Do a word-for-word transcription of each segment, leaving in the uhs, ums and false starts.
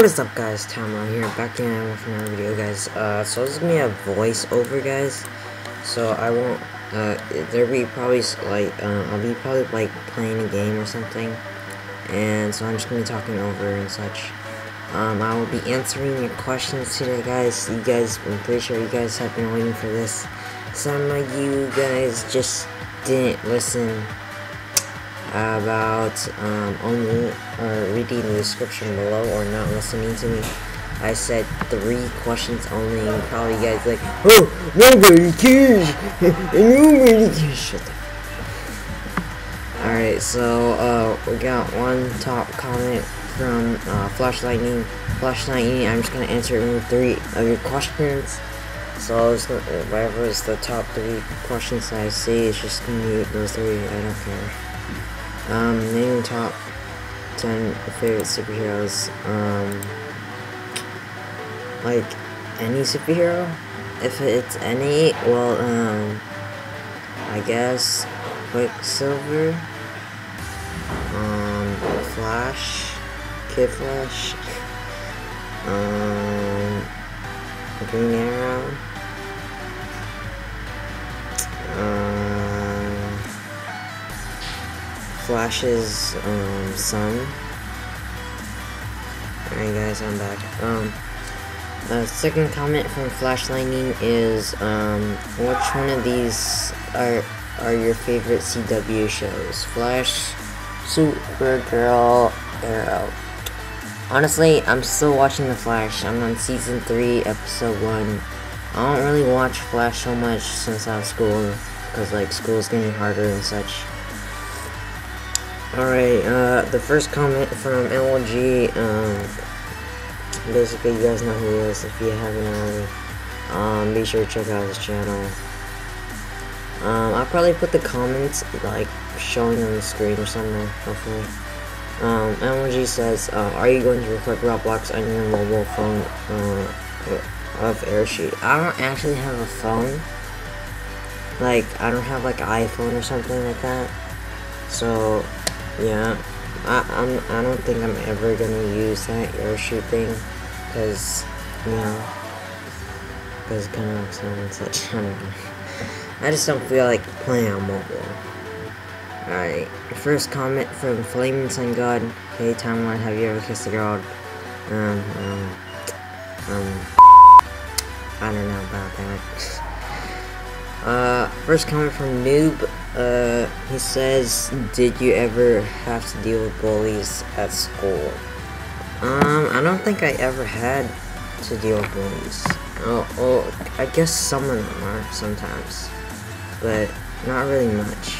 What is up, guys? TimeLord here, back again with another video, guys. Uh, so this is gonna be a voiceover, guys. So I won't. Uh, there be probably like uh, I'll be probably like playing a game or something, and so I'm just gonna be talking over and such. Um, I will be answering your questions today, guys. You guys, I'm pretty sure you guys have been waiting for this. Some of you guys just didn't listen about um, only uh, reading the description below or not listening to me. I said three questions only, and probably you guys like, oh, nobody cares, nobody cares. Shut the fuck up. Alright, so uh, we got one top comment from uh, Flash Lightning. Flash Lightning, I'm just gonna answer only three of your questions. So I was gonna, whatever is the top three questions I see, it's just gonna be those three. I don't care. Um, name top ten favorite superheroes. Um, like any superhero? If it's any, well, um, I guess Quicksilver, um, Flash, Kid Flash, um, Green Arrow, Flash's um, son. Alright, guys, I'm back. Um, the second comment from Flash Lightning is, um, which one of these are are your favorite C W shows? Flash, Supergirl, Arrow. Honestly, I'm still watching The Flash. I'm on season three, episode one. I don't really watch Flash so much since I was school, because like school's getting harder and such. Alright, uh, the first comment from L G, um, basically you guys know who he is if you haven't already. Um, be sure to check out his channel. Um, I'll probably put the comments, like, showing on the screen or something, hopefully. Um, L G says, uh, are you going to record Roblox on your mobile phone, uh, of Airsheet? I don't actually have a phone. Like, I don't have, like, an iPhone or something like that. So, yeah, I I'm, I don't think I'm ever gonna use that Airsheet thing, cause you know, cause it kind of looks like such. I don't know. I just don't feel like playing on mobile. All right, first comment from Flaming Sun God. Hey, TimeLord, have you ever kissed a girl? Um, um, um, I don't know about that. Uh, first comment from Noob. Uh, he says, did you ever have to deal with bullies at school? Um, I don't think I ever had to deal with bullies. Oh, oh I guess some of them are sometimes, but not really much.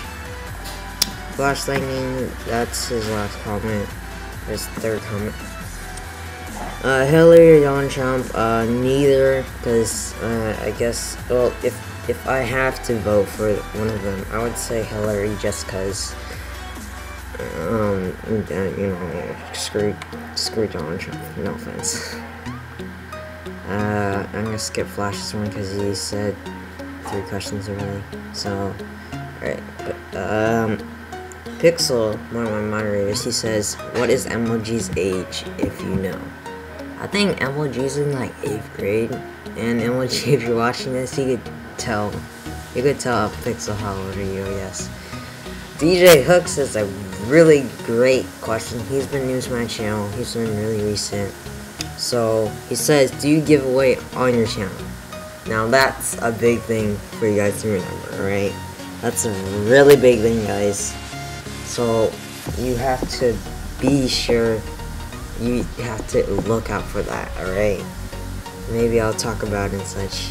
Flash Lightning, that's his last comment. His third comment. Uh, Hillary, Donald Trump, uh, neither, because, uh, I guess, well, if If I have to vote for one of them, I would say Hillary, just cause, um, you know, screw, screw Donald Trump, no offense. Uh, I'm gonna skip Flash's one, cause he said three questions already, so, alright, um, Pixel, one of my moderators, he says, what is M L G's age, if you know? I think M L G's in, like, eighth grade, and M L G, if you're watching this, he could tell, you could tell Pixel how old are you, I guess. D J Hooks is a really great question. He's been new to my channel. He's been really recent. So he says, do you give away on your channel? Now that's a big thing for you guys to remember, right? That's a really big thing, guys. So you have to be sure, you have to look out for that, alright? Maybe I'll talk about it and such.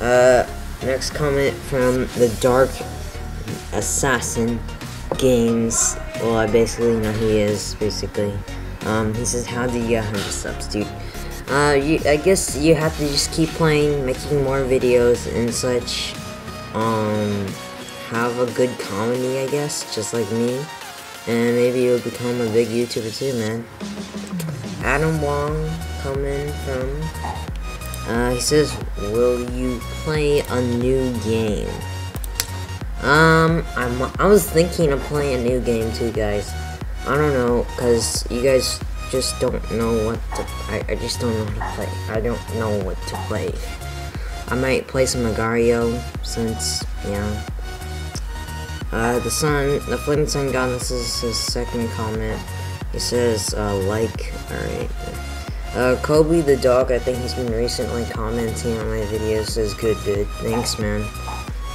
Uh, Next comment from the Dark Assassin Games. Well, I basically know who he is, basically. Um, he says, how do you get one hundred subs, dude? Uh, you, I guess you have to just keep playing, making more videos and such. Um, have a good comedy, I guess, just like me. And maybe you'll become a big YouTuber too, man. Adam Wong, coming from... Uh, he says, will you play a new game? Um, I'm, I was thinking of playing a new game too, guys. I don't know, because you guys just don't know what to, I, I just don't know how to play. I don't know what to play. I might play some Agario, since, you know. Uh, the sun, the Flaming Sun God, this is his second comment. He says, uh, like, alright. Uh, Kobe the dog, I think he's been recently commenting on my videos, says good dude. Thanks, man,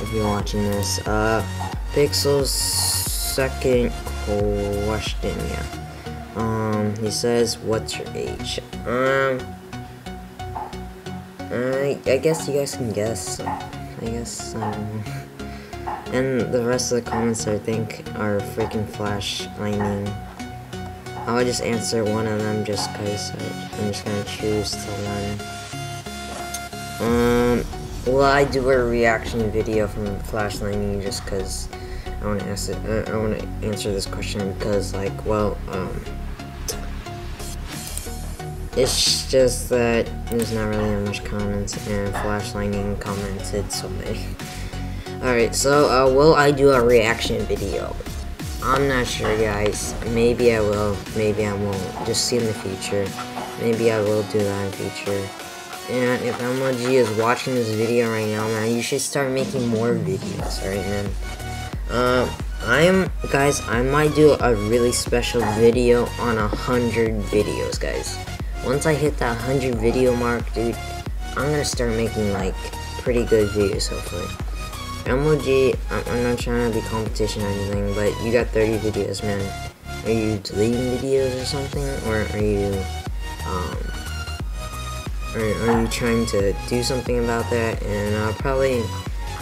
if you're watching this. Uh, Pixel's second question, yeah. Um, he says, what's your age? Um, I, I guess you guys can guess. I guess, um... and the rest of the comments, I think, are freaking Flash Lightning. I'll just answer one of them just cause I, I'm just gonna choose to learn. Um, well, I do a reaction video from Flash Lightning just cause I wanna ask it, I, I wanna answer this question because, like, well, um, it's just that there's not really that much comments and Flash Lightning commented so much. Alright, so, uh, will I do a reaction video? I'm not sure, guys. Maybe I will, maybe I won't. Just see in the future. Maybe I will do that in the future. And if M L G is watching this video right now, man, you should start making more videos, alright, man? Um, uh, I'm, guys, I might do a really special video on a hundred videos, guys. Once I hit that hundred video mark, dude, I'm gonna start making, like, pretty good videos, hopefully. M L G, I'm not trying to be competition or anything, but you got thirty videos, man. Are you deleting videos or something, or are you, um, are, are you trying to do something about that? And I'll probably,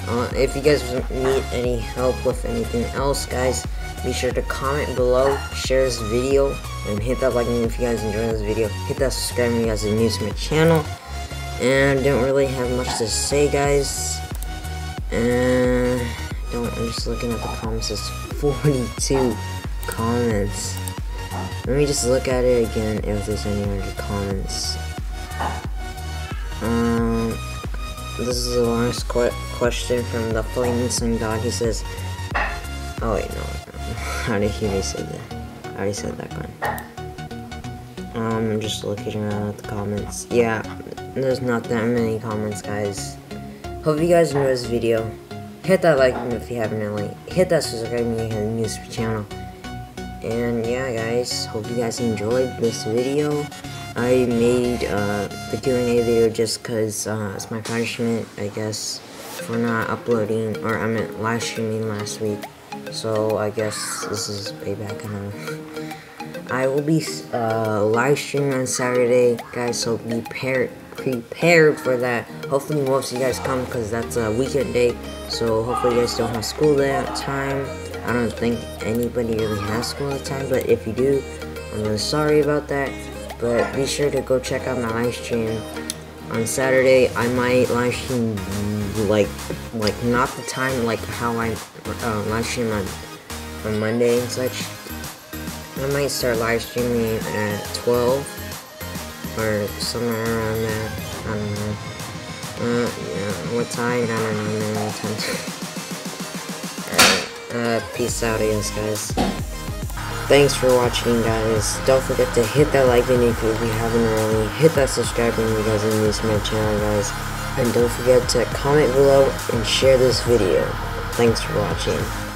uh, if you guys need any help with anything else, guys, be sure to comment below, share this video, and hit that like button if you guys enjoyed this video. Hit that subscribe if you guys are new to my channel. And I don't really have much to say, guys. And don't, I'm just looking at the comments. It's forty-two comments. Let me just look at it again if there's any hundred comments. Um, this is the last qu question from the Flaming Sun God. He says, "Oh wait, no, no. how did he say that? I already said that one." Um, I'm just looking around at the comments. Yeah, there's not that many comments, guys. Hope you guys enjoyed this video. Hit that like button if you haven't already. Hit that subscribe button if you're new to the channel. And yeah, guys, hope you guys enjoyed this video. I made uh, the Q and A video just because uh, it's my punishment, I guess, for not uploading, or I meant live streaming last week. So I guess this is payback. I will be uh, live streaming on Saturday, guys, so be prepared. Prepared for that. Hopefully most of you guys come because that's a weekend day, so hopefully you guys don't have school that time. I don't think anybody really has school that time, but if you do, I'm really sorry about that. But be sure to go check out my live stream on Saturday. I might live stream like like not the time like how I uh, live stream on, on Monday and such. I might start live streaming at twelve or somewhere around there, I don't know. Uh, yeah, what time? I don't know, man, what time. Alright, uh, peace out, yes, guys. Thanks for watching, guys. Don't forget to hit that like button if you haven't already. Hit that subscribe button if you guys are new to my channel, guys. And don't forget to comment below and share this video. Thanks for watching.